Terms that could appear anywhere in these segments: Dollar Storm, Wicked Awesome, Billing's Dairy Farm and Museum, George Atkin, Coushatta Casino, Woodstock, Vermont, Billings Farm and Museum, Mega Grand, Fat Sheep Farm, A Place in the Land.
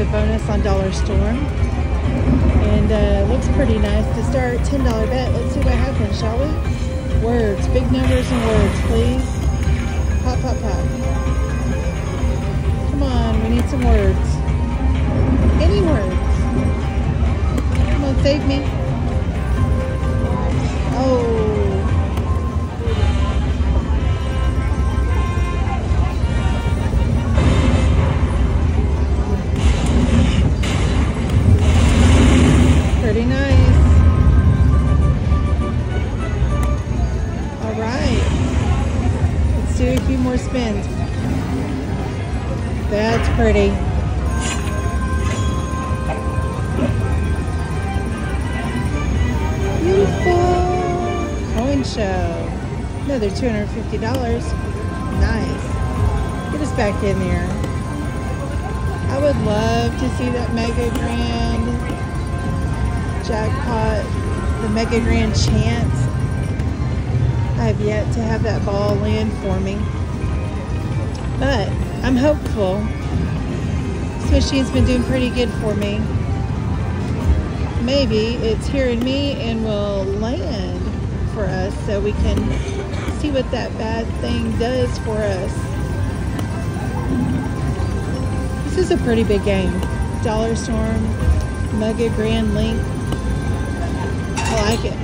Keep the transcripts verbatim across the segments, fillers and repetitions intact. to a bonus on Dollar Storm. And uh, looks pretty nice to start. ten dollar bet. Let's see what happens, shall we? Words. Big numbers and words, please. Pop, pop, pop. Come on. We need some words. Any words. Come on, save me. Oh. Pretty nice. All right. Let's do a few more spins. That's pretty. Beautiful coin show. Another two hundred fifty dollars. Nice. Get us back in there. I would love to see that Mega Grand jackpot, the Mega Grand chance. I have yet to have that ball land for me, but I'm hopeful. This machine's been doing pretty good for me. Maybe it's hearing me and will land for us so we can see what that bad thing does for us. This is a pretty big game. Dollar Storm, Mega Grand Link. I like it.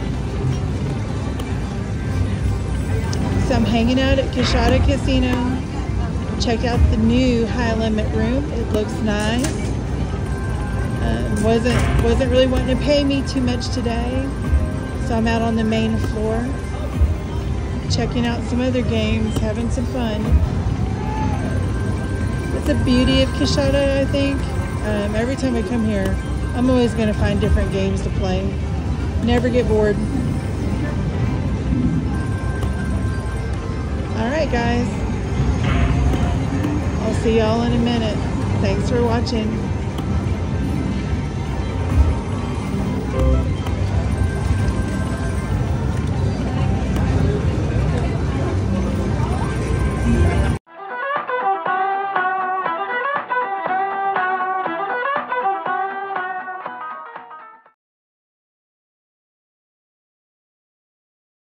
So I'm hanging out at Coushatta Casino. Check out the new high limit room. It looks nice. Um, wasn't wasn't really wanting to pay me too much today, so I'm out on the main floor, checking out some other games, having some fun. That's the beauty of Coushatta, I think. Um, every time I come here, I'm always going to find different games to play. Never get bored. All right, guys. I'll see y'all in a minute. Thanks for watching.